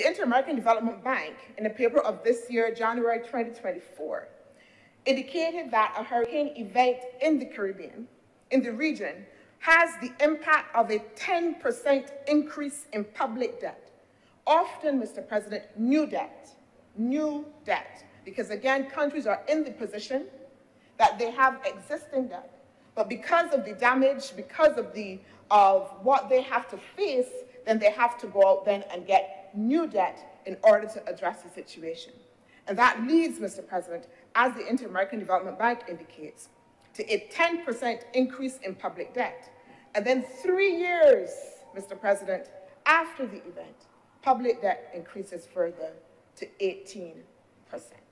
The Inter-American Development Bank, in a paper of this year, January 2024, indicated that a hurricane event in the Caribbean, in the region, has the impact of a 10% increase in public debt. Often, Mr. President, new debt, because again, countries are in the position that they have existing debt, but because of the damage, because of what they have to face, then they have to go out then and get new debt in order to address the situation. And that leads, Mr. President, as the Inter-American Development Bank indicates, to a 10% increase in public debt. And then 3 years, Mr. President, after the event, public debt increases further to 18%.